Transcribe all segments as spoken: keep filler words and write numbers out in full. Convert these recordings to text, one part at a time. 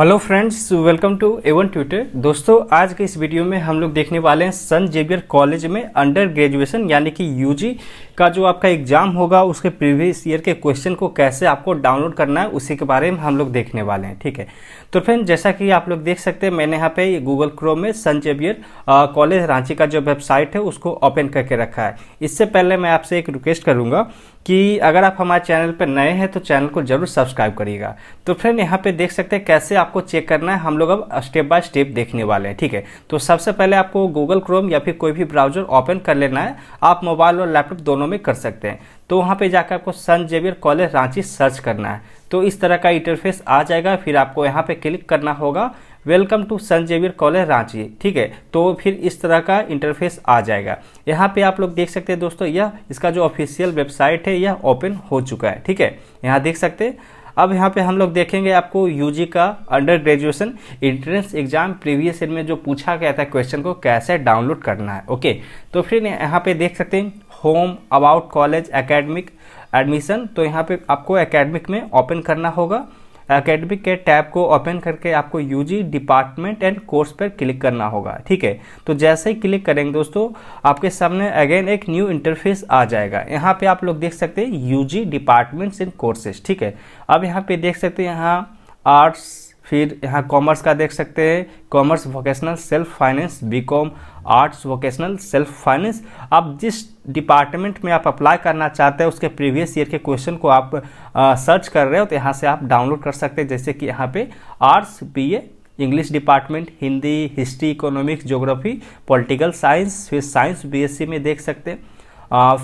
Hello friends, welcome to A one tutor. दोस्तों, आज के इस वीडियो में हम लोग देखने वाले हैं सेंट जेवियर कॉलेज में अंडर ग्रेजुएशन यानी कि यूजी का जो आपका एग्ज़ाम होगा उसके प्रीवियस ईयर के क्वेश्चन को कैसे आपको डाउनलोड करना है उसी के बारे में हम लोग देखने वाले हैं। ठीक है, तो फ्रेंड जैसा कि आप लोग देख सकते हैं मैंने यहाँ पे गूगल क्रोम में सेंट जेवियर कॉलेज रांची का जो वेबसाइट है उसको ओपन करके रखा है। इससे पहले मैं आपसे एक रिक्वेस्ट करूँगा कि अगर आप हमारे चैनल पर नए हैं तो चैनल को जरूर सब्सक्राइब करिएगा। तो फ्रेंड यहाँ पर देख सकते हैं कैसे आपको चेक करना है, हम लोग अब स्टेप बाय स्टेप देखने वाले हैं। ठीक है, तो सबसे पहले आपको गूगल क्रोम या फिर कोई भी ब्राउजर ओपन कर लेना है। आप मोबाइल और लैपटॉप दोनों में कर सकते हैं। तो वहाँ पे जाकर आपको saint Xavier college Ranchi search करना है। तो इस तरह का इंटरफेस आ जाएगा। फिर आपको यहाँ पे क्लिक करना होगा welcome to saint Xavier college Ranchi. ठीक है, तो फिर इस तरह का इंटरफेस आ जाएगा। यहाँ पे आप लोग देख सकते हैं दोस्तों, यह इसका जो ऑफिशियल वेबसाइट है यह ओपन हो चुका है। ठीक है, यहाँ देख सकते हैं। अब यहाँ पे हम लोग देखेंगे आपको यूजी का under graduation entrance exam previous year में जो पूछा गया था क्वेश्चन को कैसे डाउनलोड करना है। ओके, तो फिर यहाँ पे देख सकते हैं home, about college, academic, admission. तो यहाँ पे आपको एकेडमिक में ओपन करना होगा। एकेडमिक के टैब को ओपन करके आपको यूजी डिपार्टमेंट एंड कोर्स पर क्लिक करना होगा। ठीक है, तो जैसे ही क्लिक करेंगे दोस्तों आपके सामने अगेन एक न्यू इंटरफेस आ जाएगा। यहाँ पे आप लोग देख सकते हैं यूजी डिपार्टमेंट्स एंड कोर्सेज। ठीक है, अब यहाँ पे देख सकते हैं यहाँ आर्ट्स, फिर यहाँ कॉमर्स का देख सकते हैं, commerce vocational self finance, BCom, arts vocational self finance. आप जिस डिपार्टमेंट में आप अप्लाई करना चाहते हैं उसके प्रीवियस ईयर के क्वेश्चन को आप आ, सर्च कर रहे हो तो यहाँ से आप डाउनलोड कर सकते हैं। जैसे कि यहाँ पे arts, BA, English department, Hindi, history, economics, geography, political science, फिर साइंस बीएससी में देख सकते हैं,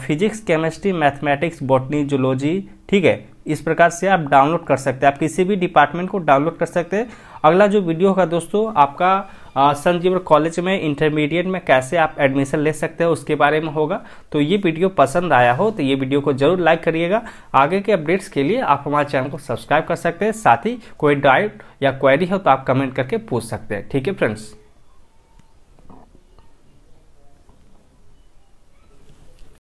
physics, chemistry, mathematics, botany, zoology. ठीक है, इस प्रकार से आप डाउनलोड कर सकते हैं। आप किसी भी डिपार्टमेंट को डाउनलोड कर सकते हैं। अगला जो वीडियो होगा दोस्तों आपका सेंट जेवियर कॉलेज में इंटरमीडिएट में कैसे आप एडमिशन ले सकते हैं उसके बारे में होगा। तो ये वीडियो पसंद आया हो तो ये वीडियो को जरूर लाइक करिएगा। आगे के अपडेट्स के लिए आप हमारे चैनल को सब्सक्राइब कर सकते हैं। साथ ही कोई डाउट या क्वेरी हो तो आप कमेंट करके पूछ सकते हैं। ठीक है फ्रेंड्स।